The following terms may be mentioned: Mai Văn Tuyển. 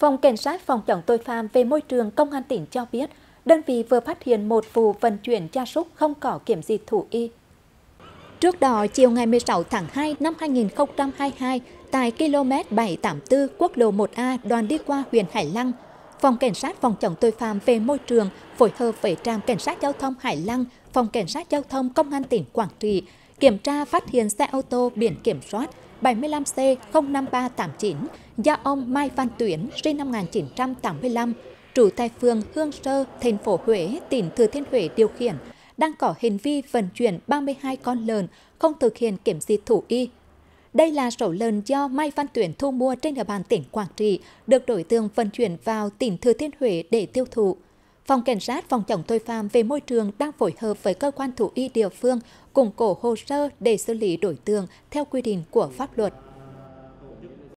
Phòng Cảnh sát phòng chống tội phạm về môi trường Công an tỉnh cho biết, đơn vị vừa phát hiện một vụ vận chuyển gia súc không có kiểm dịch thú y. Trước đó, chiều ngày 16 tháng 2 năm 2022, tại km 784 quốc lộ 1A đoạn đi qua huyện Hải Lăng, Phòng Cảnh sát phòng chống tội phạm về môi trường phối hợp với Trạm Cảnh sát giao thông Hải Lăng, Phòng Cảnh sát giao thông Công an tỉnh Quảng Trị kiểm tra phát hiện xe ô tô biển kiểm soát 75C05389 do ông Mai Văn Tuyển sinh năm 1985, trú tại phường Hương Sơ, thành phố Huế, tỉnh Thừa Thiên Huế điều khiển, đang có hành vi vận chuyển 32 con lợn không thực hiện kiểm dịch thú y. Đây là số lợn do Mai Văn Tuyển thu mua trên địa bàn tỉnh Quảng Trị, được đối tượng vận chuyển vào tỉnh Thừa Thiên Huế để tiêu thụ. Phòng Cảnh sát phòng chống tội phạm về môi trường đang phối hợp với cơ quan thú y địa phương củng cố hồ sơ để xử lý đối tượng theo quy định của pháp luật.